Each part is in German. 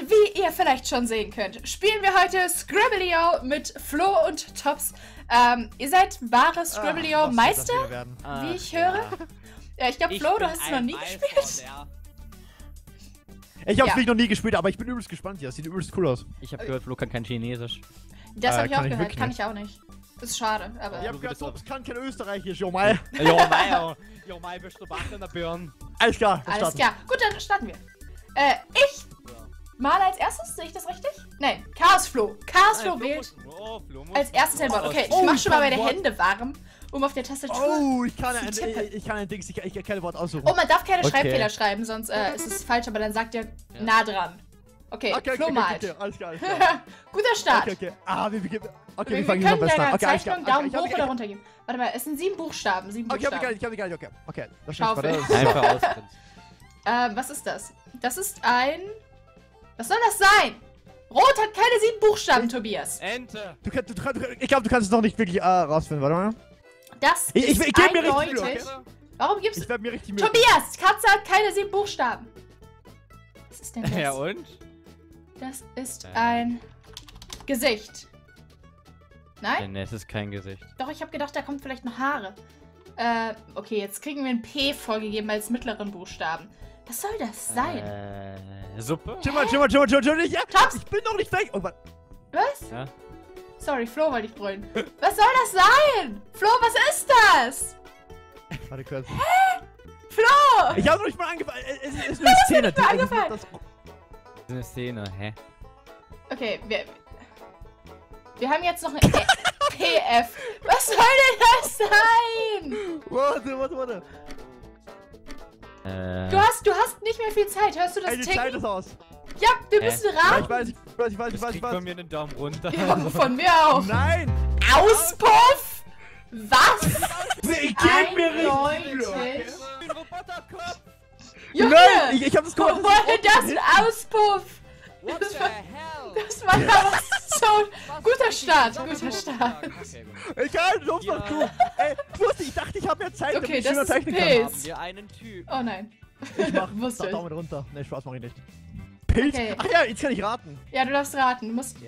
Und wie ihr vielleicht schon sehen könnt, spielen wir heute skribbl.io mit Flo und Topps. Ihr seid wahre skribbl.io Meister, wie ich höre. Ja, ich glaube, Flo, du hast es noch nie gespielt. Ich habe es noch nie gespielt, aber ich bin übelst gespannt hier. Das sieht übelst cool aus. Ich habe gehört, Flo kann kein Chinesisch. Das habe ich auch gehört, kann ich auch nicht. Ist schade, aber... Ich hab gehört, Topps kann kein Österreichisch, jo mei. Jo mei, jo mei, bist du wach in der Birn. Alles klar, alles klar. Gut, dann starten wir. Ich... Mal als erstes, sehe ich das richtig? Nein, Chaosflo. Chaosflo wählt als erstes ein Wort. Okay, ich mach schon mal meine Hände warm, um auf der Tastatur ich kann ein Wort aussuchen. Oh, man darf keine Schreibfehler schreiben, sonst ist es falsch, aber dann sagt ihr nah dran. Okay, Flo malt. Alles klar, alles klar. Guter Start. Okay, wir fangen hier am besten an. Okay, Zeichnung Daumen hoch oder runter geben. Warte mal, es sind 7 Buchstaben, 7 Buchstaben. Okay, ich hab die geil, okay. Das schaut einfach aus. Was ist das? Das ist ein... Was soll das sein? Rot hat keine 7 Buchstaben, Tobias. Ente. Ich glaube, du kannst es noch nicht wirklich rausfinden. Warte mal. Das ist eindeutig. Warum gibst du... Tobias, Katze hat keine 7 Buchstaben. Was ist denn das? Ja und? Das ist ein Gesicht. Nein? Nee, es ist kein Gesicht. Doch, ich habe gedacht, da kommt vielleicht noch Haare. Okay, jetzt kriegen wir ein P vorgegeben als mittleren Buchstaben. Was soll das sein? Suppe? Ja, Topps! Ich bin doch nicht weg! Oh, was? Ja. Sorry, Flo wollte ich brüllen. Was soll das sein? Flo, was ist das? Warte kurz. Hä? Flo! Ich habe noch nicht mal angefangen. Es ist eine Szene. Nicht mal angefangen. Das ist eine Szene, hä? Okay, wir haben jetzt noch ein PF. Was soll denn das sein? Warte. Du hast nicht mehr viel Zeit, hörst du das Ticken? Die Zeit ist aus. Ja, wir müssen raten. Ich weiß. Ich krieg von mir einen Daumen runter. Ja, von mir auch. Nein. Auspuff? Was? Ich geb mir richtig. Junge, ich hab das gehört. Wo wurde das ein Auspuff? Das war so... Guter Start. Egal, los noch du. Ey, ich dachte, ich habe mehr Zeit, damit ich schöner Technik kann. Haben wir einen Typ. Oh nein. Ich mach den Daumen runter. Ne, Spaß, mach ich nicht. Pilz? Okay. Ach ja, jetzt kann ich raten. Ja, du darfst raten. Du musst...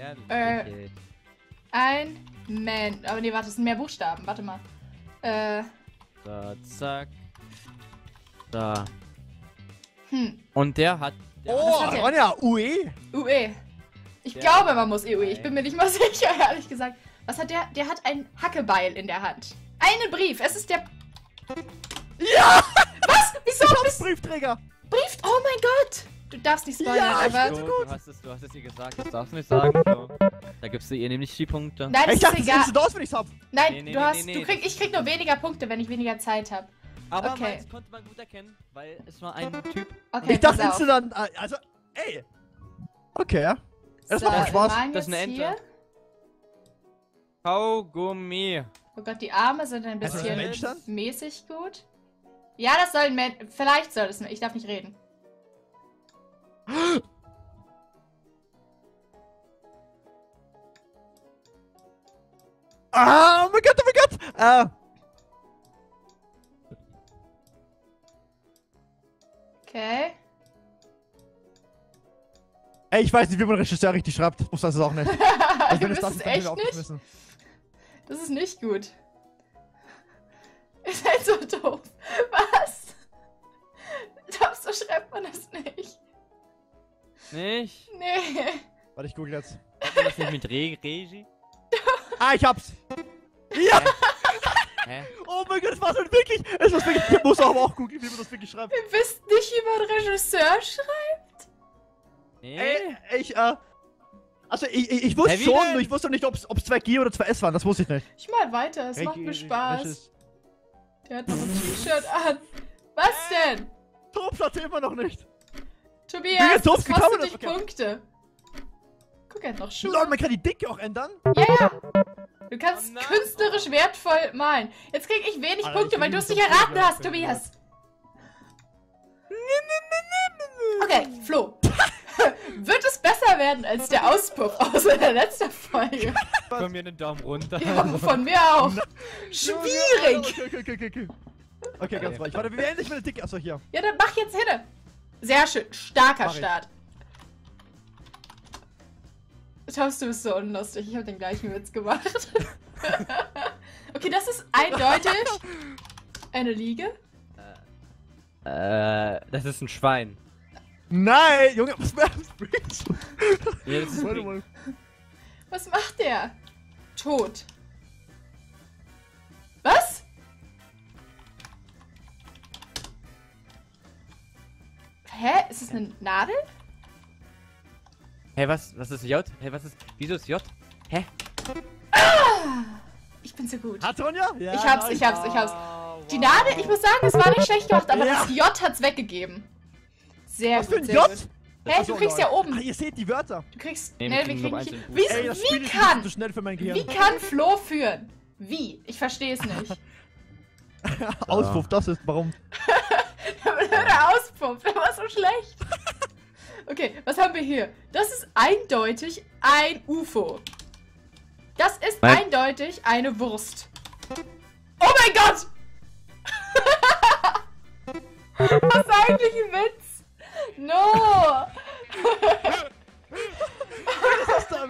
Ein... Man... Aber nee, warte, es sind mehr Buchstaben. Warte mal. Da, zack. Da. Und der hat... Oh, Ronja, UE. Ich glaube, man muss EU. Ich bin mir nicht mal sicher, ehrlich gesagt. Was hat der? Der hat ein Hackebeil in der Hand. Einen Brief. Es ist der... Ja! Was? Wieso? Ich hab's Briefträger. Oh mein Gott. Du darfst nicht spoilern, aber... Du hast es ihr gesagt. Das darfst du nicht sagen. So. Da gibst du ihr nämlich die Punkte. Nein, das ist egal. Nein, ich krieg nur weniger Punkte, wenn ich weniger Zeit habe. Aber das konnte man gut erkennen, weil es war ein Typ. Okay, ich dachte instant, also... Ey! Okay, ja. Das macht Spaß. Das ist eine Ente. Kaugummi. Oh Gott, die Arme sind ein bisschen mäßig gut. Ja, das soll ein Mensch. Vielleicht soll es. Ich darf nicht reden. Ah, oh mein Gott! Okay. Ey, ich weiß nicht, wie man Regisseur richtig schreibt. Ich wusste das auch nicht. Also, wenn das ist echt nicht. Das ist nicht gut. Ist halt so doof. Was? So schreibt man das nicht. Nicht? Nee. Warte, ich google jetzt. Hat man das nicht mit Regie? Ich hab's. Ja! Hä? Oh mein Gott, es war wirklich. Ich muss aber auch gucken, wie man das wirklich schreibt. Ihr wisst nicht, wie man Regisseur schreibt? Nee. Ey, ich wusste schon, nur ich wusste nicht, ob es 2G oder 2S waren, das wusste ich nicht. Ich mal weiter, es macht mir Spaß. Der hat noch ein T-Shirt an. Was denn? Topps hat immer noch nicht. Tobias, das kostet dich Punkte. Guck, er hat noch Schuhe. Man kann die Dicke auch ändern. Ja. Du kannst künstlerisch wertvoll malen. Jetzt krieg ich wenig Punkte, weil du es nicht erraten hast, Tobias. Okay, Flo. Wird es besser werden als der Auspuff aus der letzten Folge? Von mir einen Daumen runter. Ja, von mir auch. Schwierig. Okay, ganz ruhig. Warte, wir endlich mit der Dicke. Achso, hier. Ja, dann mach jetzt hin. Sehr schön. Starker Start. Topps, du bist so unlustig. Ich habe den gleichen Witz gemacht. Okay, das ist eindeutig eine Liege. Das ist ein Schwein. Nein, Junge, was macht der? Was macht der? Tot. Was? Hä? Ist es eine Nadel? Hä, hey, was ist J? Hä, hey, was ist... Wieso ist J? Hä? Ah, ich bin so gut. Hat's Ronja? Ja, ich hab's. Wow. Die Nadel, ich muss sagen, das war nicht schlecht gemacht, aber das J hat's weggegeben. Sehr was gut, für ein J? Gut. Hä, hey, du kriegst ja oben. Ah, ihr seht die Wörter. Du kriegst... Nee, wir kriegen nicht... Wie kann Flo führen? Wie? Ich verstehe es nicht. Auspuff, das ist... Warum? Der blöde Auspuff, der war so schlecht. Okay, was haben wir hier? Das ist eindeutig ein UFO. Das ist eindeutig eine Wurst. Oh mein Gott! Was ist eigentlich ein Witz? No!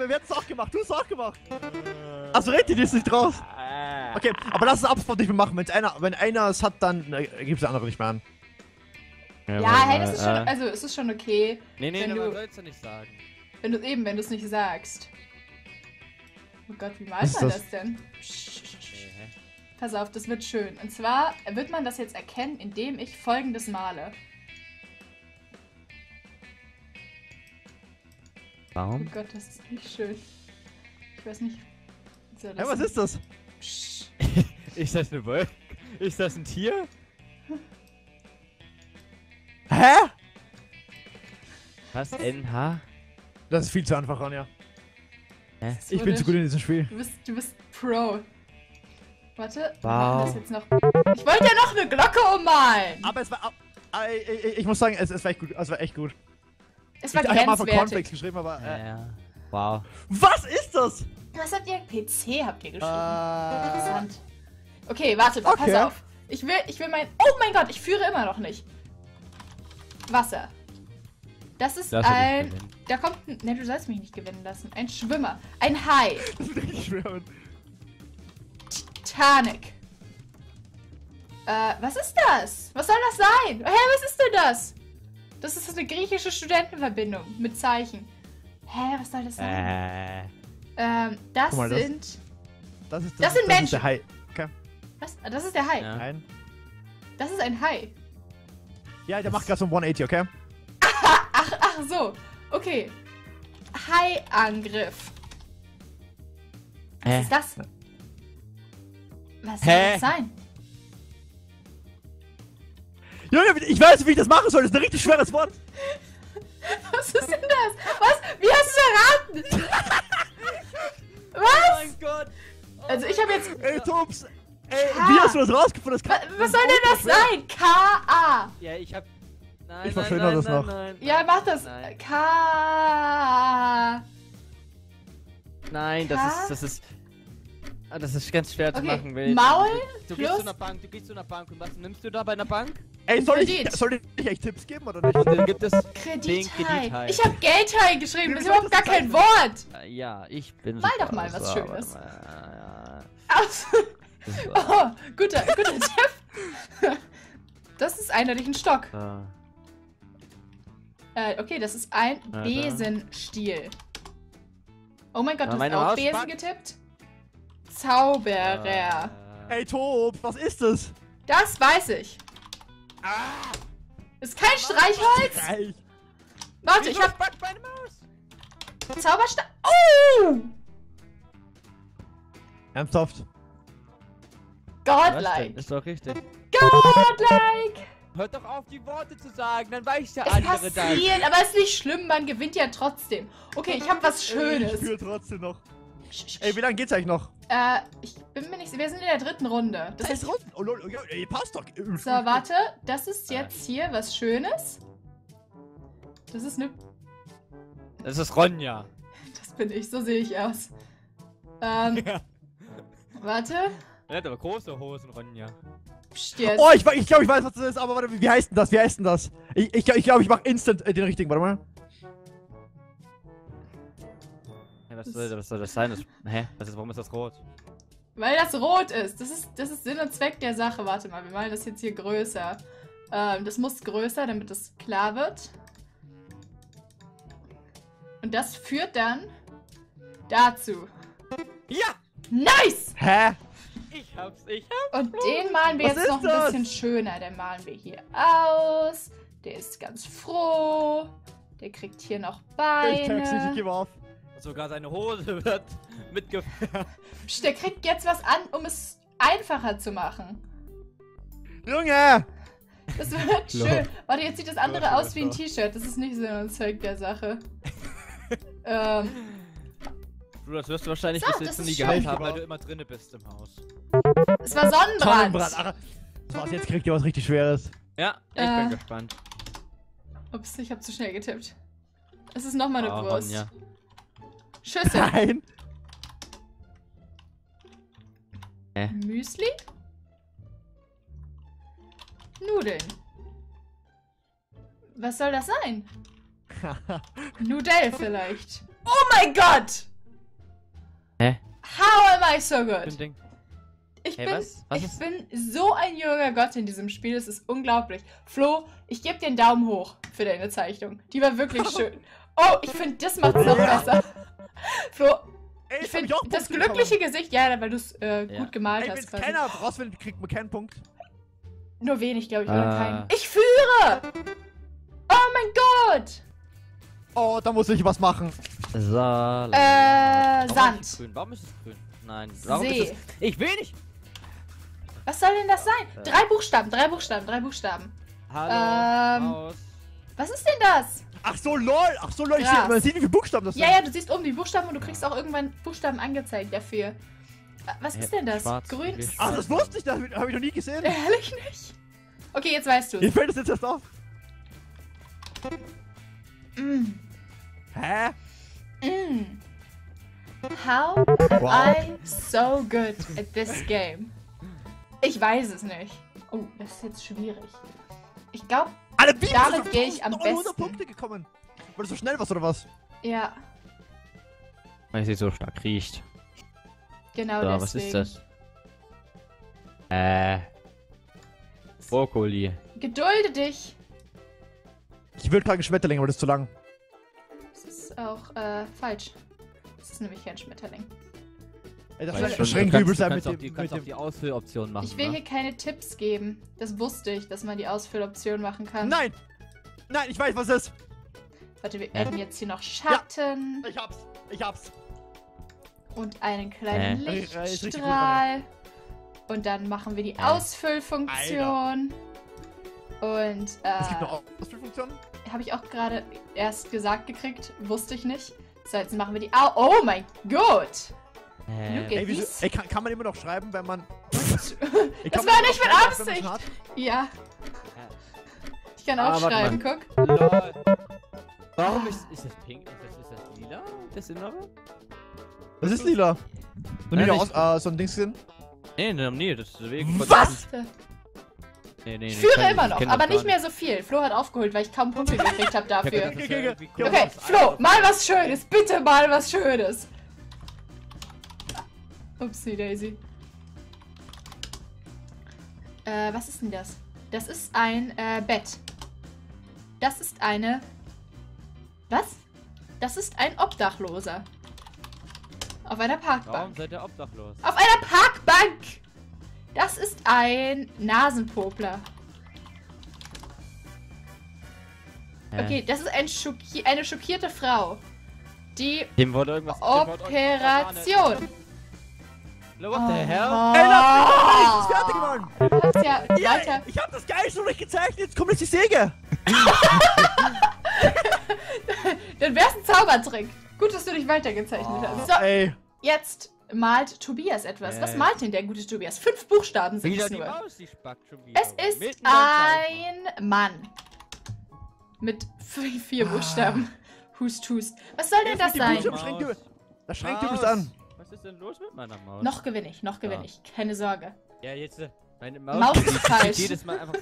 Wer hat's auch gemacht? Du hast es auch gemacht! Achso, redet ihr das nicht draus? Okay, aber das ist Absport nicht mehr machen. Wenn einer es hat, dann gibt der andere nicht mehr an. Ja, hey, das ist schon, also, es ist schon okay. Nee, aber du sollst ja nicht sagen. Wenn du es nicht sagst. Oh Gott, wie malt man das denn? Pass auf, das wird schön. Und zwar wird man das jetzt erkennen, indem ich Folgendes male. Warum? Oh Gott, das ist nicht schön. Ich weiß nicht. So, hey, was ist das? Ist das eine Wolke? Ist das ein Tier? Hä? Was? NH? Das ist viel zu einfach, Ronja. Hä? Ich bin zu gut in diesem Spiel. Du bist Pro. Warte, wow. Wir machen das jetzt noch. Ich wollte ja noch eine Glocke ummalen! Aber es war... Ich muss sagen, es war echt gut. Es war echt gut. Es war grenzwertig. Ich hab einfach Cornflakes geschrieben, aber... Ja. Wow. Was ist das? Was habt ihr? PC habt ihr geschrieben. Interessant. Okay, warte mal, okay. Pass auf. Ich will mein... Oh mein Gott, ich führe immer noch nicht. Wasser. Das ist ein... Da kommt ein... Ne, du sollst mich nicht gewinnen lassen. Ein Schwimmer. Ein Hai. Titanic. Was ist das? Was soll das sein? Hä, was ist denn das? Das ist eine griechische Studentenverbindung mit Zeichen. Hä, was soll das sein? Das mal, sind... Das sind Menschen. Das ist der Hai. Okay. Was? Das ist der Hai. Ja. Das ist ein Hai. Ja, der macht gerade so ein 180, okay? Ach so. Okay. Hai-Angriff. Was ist das? Was soll das sein? Junge, ich weiß nicht, wie ich das machen soll. Das ist ein richtig schweres Wort. Was ist denn das? Was? Wie hast du es erraten? Was? Oh mein Gott. Oh, also ich habe jetzt... Ey, Topps. Ey, wie hast du das rausgefunden? Das was soll denn das sein? K-A. Ja, ich hab... Nein, ich verschönere das noch. Nein, ja, mach das. K-A. Nein, das ist... Das ist ganz schwer zu machen, Will. Maul du gehst zu einer Bank, und was nimmst du da bei einer Bank? Ey, soll ich euch Tipps geben oder nicht? Dann gibt es Kredithai. Ich hab Geldhai geschrieben, das ist überhaupt gar kein Wort. Ja, ich bin... Mal doch mal was Schönes. Oh, guter Tipp. Das ist eindeutig ein Stock. Okay, das ist ein Besenstiel. Oh mein Gott, du hast auch Besen getippt? Zauberer. Ey, Tob, was ist das? Das weiß ich. Ah. Ist kein Streichholz? Streich. Warte, ich hab... Zauberstab... Oh! Ernsthaft? Godlike! Ist doch richtig. Godlike! Hört doch auf, die Worte zu sagen, dann weiß ja alle ihre Dank. Aber ist nicht schlimm, man gewinnt ja trotzdem. Okay, ich hab was Schönes. Ich spür trotzdem noch. Ey, wie lange geht's eigentlich noch? Ich bin mir nicht sicher. Wir sind in der 3. Runde. Das heißt, oh lol, ey, passt doch. So, warte. Das ist jetzt hier was Schönes. Das ist ne... Das ist Ronja. Das bin ich, so sehe ich aus. Warte. Er hat aber große Hosen, Ronja. Psst, jetzt. Oh, ich glaube, ich weiß, was das ist, aber warte, wie heißt denn das? Ich glaube, ich mache instant den richtigen, warte mal. Hey, was soll das sein? Warum ist das rot? Weil das rot ist. Das ist Sinn und Zweck der Sache. Warte mal, wir malen das jetzt hier größer. Das muss größer, damit das klar wird. Und das führt dann dazu. Ja! Nice! Hä? Ich hab's. Und den malen wir jetzt noch ein bisschen schöner. Den malen wir hier aus. Der ist ganz froh. Der kriegt hier noch Beine. Ich gebe auf. Sogar seine Hose wird mitgefahren. Der kriegt jetzt was an, um es einfacher zu machen. Junge! Das wird schön. Warte, jetzt sieht das andere aus wie ein T-Shirt. Das ist nicht Sinn und Zweck der Sache. Du, das wirst du wahrscheinlich bis jetzt nie gehabt haben, weil du immer drinne bist im Haus. Es war Sonnenbrand. Ach, was, jetzt kriegt ihr was richtig Schweres. Ja, ich bin gespannt. Ups, ich habe zu schnell getippt. Es ist nochmal eine Wurst. Ja. Schüsse. Nein. Müsli? Nudeln. Was soll das sein? Nudel vielleicht. Oh mein Gott! Hä? How am I so good? Ich bin so ein junger Gott in diesem Spiel, es ist unglaublich. Flo, ich gebe dir einen Daumen hoch für deine Zeichnung. Die war wirklich schön. Oh, ich finde, das macht es noch besser. Flo, ich finde das glückliche Gesicht, ja, weil du es gut gemalt hast. Wenn keiner rausfindet, kriegt man keinen Punkt. Nur wenig, glaube ich, oder keinen. Ich führe! Oh mein Gott! Oh, da muss ich was machen. Sand. Warum ist es grün? Nein, warum ist es... Ich will nicht! Was soll denn das sein? 3 Buchstaben. Hallo, was ist denn das? Ach so lol, man sieht, wie viele Buchstaben das sind. Ja, du siehst oben die Buchstaben und du kriegst auch irgendwann Buchstaben angezeigt dafür. Was ist denn das? Schwarz, grün? Ach, das wusste ich, das habe ich noch nie gesehen. Ehrlich nicht? Okay, jetzt weißt du. Ich fällt das jetzt erst auf. Mm. Hä? Mm. How am I so good at this game? Ich weiß es nicht. Oh, das ist jetzt schwierig. Ich glaube, damit gehe ich am besten. 100 Punkte gekommen. War das so schnell was oder was? Ja. Weil sie so stark riecht. Genau, so, deswegen. Was ist das? Brokkoli. Gedulde dich. Ich will keinen Schmetterling, aber das ist zu lang. Das ist auch falsch. Das ist nämlich kein Schmetterling. Du kannst auch die Ausfülloption machen. Ich will hier keine Tipps geben. Das wusste ich, dass man die Ausfülloption machen kann. Nein! Nein, ich weiß, was es ist. Warte, wir werden jetzt hier noch Schatten. Ja, ich hab's. Und einen kleinen Lichtstrahl. Und dann machen wir die Ausfüllfunktion. Alter. Und es gibt noch Ausfüllfunktion? Habe ich auch gerade erst gesagt gekriegt. Wusste ich nicht. So, jetzt machen wir die Oh mein Gott! Ey, kann man immer noch schreiben, wenn man... Das war nicht mit Absicht! Ja. Ich kann auch schreiben, guck. Warum ist das pink? Ist das lila? Das Innere? Das ist lila. So ein Dingschen? Nee, deswegen... Was? Ich führe immer noch, aber nicht mehr so viel. Flo hat aufgeholt, weil ich kaum Punkte gekriegt habe dafür. Okay, Flo, mal was Schönes. Bitte mal was Schönes. Upsi Daisy. Was ist denn das? Das ist ein Bett. Das ist eine... Was? Das ist ein Obdachloser. Auf einer Parkbank. Warum seid ihr obdachlos? Auf einer Parkbank! Das ist ein Nasenpopler. Okay, das ist eine schockierte Frau. Die... Operation... What the hell? Ey, das ist fertig geworden! Ich hab das Geist noch nicht gezeichnet, jetzt kommt jetzt die Säge! Dann wär's ein Zaubertrick. Gut, dass du dich weitergezeichnet hast. So, jetzt malt Tobias etwas. Was malt denn der gute Tobias? 5 Buchstaben sind es nur. Es ist ein Mann. Mit 4 Buchstaben. Hust. Was soll denn das sein? Das schränkt übrigens an. Was ist denn los mit meiner Maus? Noch gewinne ich. Keine Sorge. Ja, jetzt meine Maus ist falsch. Jedes Mal einfach...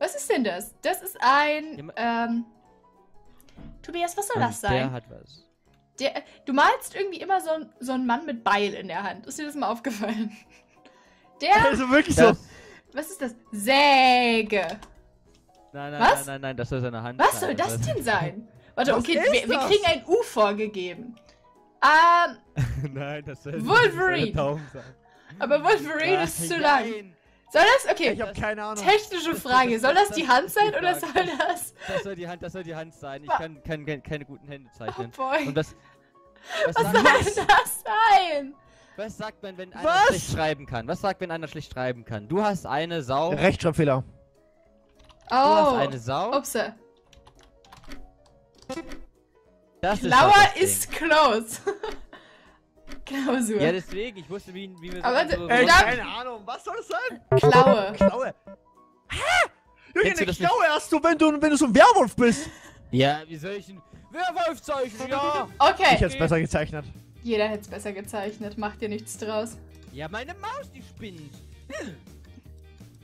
Was ist denn das? Das ist ein Tobias, was soll das sein? Der hat was. Du malst irgendwie immer so einen Mann mit Beil in der Hand. Ist dir das mal aufgefallen? Der... Also wirklich so. Was ist das? Säge. Nein, nein, was? Nein, nein, nein, das soll seine Hand sein. Was soll das denn sein? Warte, okay, wir kriegen ein U vorgegeben. Nein, das soll Wolverine. Sein. Aber Wolverine ist zu lang. Soll das? Okay. Ich hab keine Ahnung. Technische Frage. Soll das die Hand sein oder soll das? Das soll die Hand sein. Ich kann keine guten Hände zeichnen. Oh boy. Und das, was soll das sein? Was sagt man, wenn einer schlecht schreiben kann? Was sagt, wenn einer schlecht schreiben kann? Du hast eine Sau. Rechtschreibfehler. Oh. Du hast eine Sau. Upsa. Lauer ist close. Klausur. Ja, deswegen, ich wusste, wie wir aber so... keine Ahnung, was soll das sein? Klaue. Klaue. Hä? Jürgen, eine Klaue hast du, wenn du so ein Werwolf bist. Ja, wie soll ich ein Werwolf zeichnen? Ja. Okay. Ich hätte es besser gezeichnet. Jeder hätte es besser gezeichnet, macht dir nichts draus. Ja, meine Maus, die spinnt.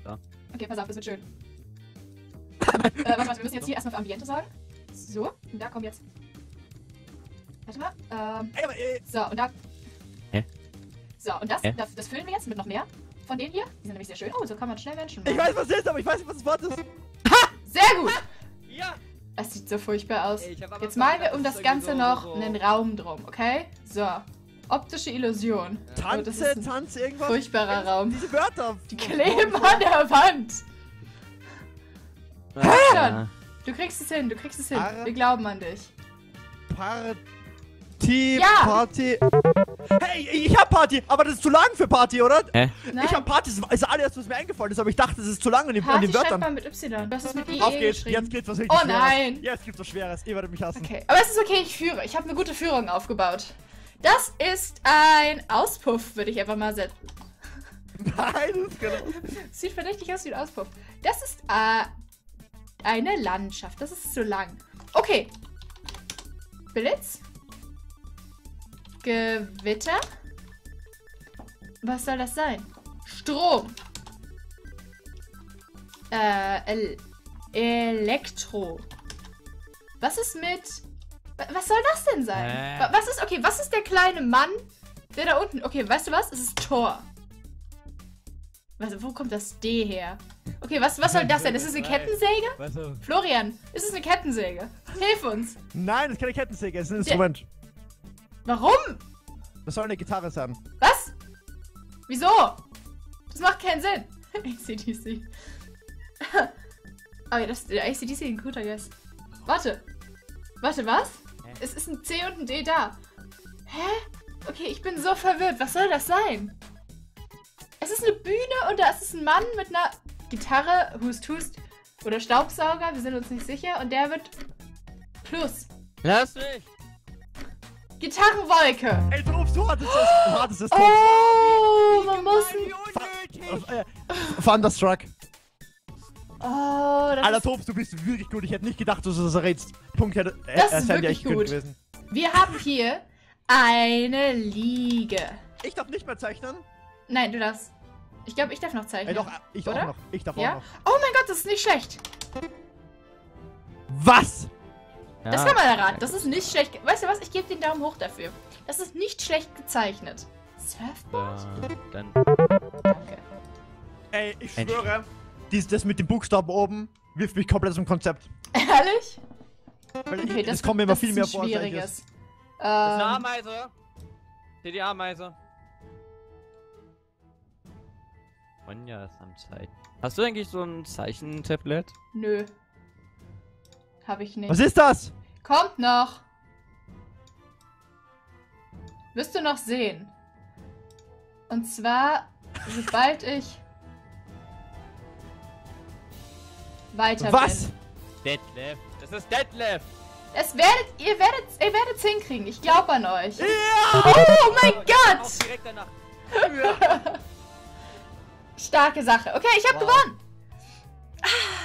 So. Okay, pass auf, das wird schön. Warte mal, wir müssen jetzt hier erstmal für Ambiente sagen. So, und da kommt jetzt... Warte mal, so, und da... Hä? So, und das füllen wir jetzt mit noch mehr von denen hier. Die sind nämlich sehr schön. Oh, so kann man schnell Menschen machen. Ich weiß, was es ist, aber ich weiß nicht, was das Wort ist. Ha! Sehr gut! Ha! Ja! Das sieht so furchtbar aus. Ey, jetzt malen wir um das Ganze noch einen Raum drum, okay? So. Optische Illusion. Ja. Tanze, oh, Tanz, irgendwas. Furchtbarer Raum. Diese Wörter. Die kleben an der Wand. Hä? Ja. Du kriegst es hin, du kriegst es hin. Wir glauben an dich. Party, ja. Party. Hey, ich hab Party, aber das ist zu lang für Party, oder? Nein. Ich hab Party, das ist alles, was mir eingefallen ist, aber ich dachte, das ist zu lang an den Wörtern. Party schreibt man mit Y. Das ist mit IE. Auf geht's, jetzt geht's was richtig Schweres. Oh nein! Jetzt gibt's was Schweres, ihr werdet mich hassen. Okay, aber es ist okay, ich führe. Ich habe eine gute Führung aufgebaut. Das ist ein Auspuff, würde ich einfach mal setzen. Nein, das ist genau. Sieht verdächtig aus wie ein Auspuff. Das ist eine Landschaft, das ist zu lang. Okay. Blitz. Gewitter. Was soll das sein? Strom. Elektro. Was ist mit... Was soll das denn sein? Was ist... Okay, was ist der kleine Mann, der da unten... Okay, weißt du was? Es ist Thor. Wo kommt das D her? Okay, was soll das denn? Ist es eine Kettensäge? Weißt du? Florian, ist es eine Kettensäge? Hilf uns! Nein, es ist keine Kettensäge, es ist ein Instrument. Warum? Das soll eine Gitarre sein. Was? Wieso? Das macht keinen Sinn. ACDC. Okay, der ACDC ist ein guter Guess. Warte. Warte, was? Es ist ein C und ein D da. Hä? Okay, ich bin so verwirrt. Was soll das sein? Es ist eine Bühne und da ist es ein Mann mit einer... Gitarre, Hust Hust oder Staubsauger, wir sind uns nicht sicher und der wird plus. Lass mich! Gitarrenwolke! Ey, Topps, du hattest das! Du hattest das, Topps! Oh, man muss... Thunderstruck! Oh, das Alter, Topps, du bist wirklich gut, ich hätte nicht gedacht, dass du das errätst. Punkt hätte... Das ist wirklich gut. Wir haben hier eine Liege. Ich darf nicht mehr zeichnen? Nein, du darfst. Ich glaube, ich darf noch zeichnen. Doch, ich darf auch noch. Ich darf auch noch. Oh mein Gott, das ist nicht schlecht. Was? Ja, das kann man erraten. Das ist nicht schlecht. Weißt du was? Ich gebe den Daumen hoch dafür. Das ist nicht schlecht gezeichnet. Surfboard? Dann. Danke. Ey, ich schwöre, das mit dem Buchstaben oben wirft mich komplett aus dem Konzept. Ehrlich? Weil okay, das kommt mir immer viel mehr vor, als eigentlich ist. Das ist eine Ameise. DDR-Ameise. Ronja ist am Zeichen. Hast du eigentlich so ein Zeichentablet? Nö. Hab ich nicht. Was ist das? Kommt noch. Wirst du noch sehen. Und zwar, sobald ich weiter bin. Was? Detlef. Das ist Detlef. Ihr werdet es hinkriegen. Ich glaube an euch. Ja! Oh mein Gott! Auch direkt danach. Ja. Starke Sache. Okay, ich hab gewonnen!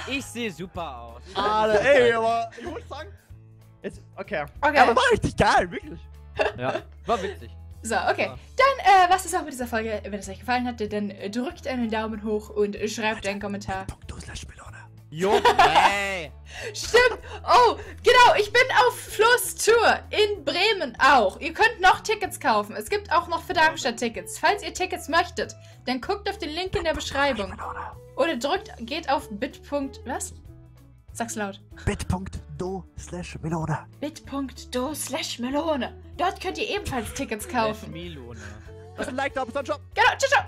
Ich sehe super aus. Alter, ey, aber ich muss sagen. Jetzt, okay. Aber war richtig geil, wirklich. Ja, war witzig. So, okay. Ja. Dann, was ist auch mit dieser Folge? Wenn es euch gefallen hat, dann drückt einen Daumen hoch und schreibt einen Kommentar. Jo, ey! Stimmt! Oh, genau, ich bin auf Flo's Tour in Bremen auch. Ihr könnt noch Tickets kaufen. Es gibt auch noch für Darmstadt Tickets. Falls ihr Tickets möchtet, dann guckt auf den Link in der Beschreibung. Oder geht auf Was? Sag's laut. Bit.do/Melone. Bit.do/Melone. Dort könnt ihr ebenfalls Tickets kaufen. Melone. Das ist ein Like da, bis dann, ciao. Genau, ciao, ciao.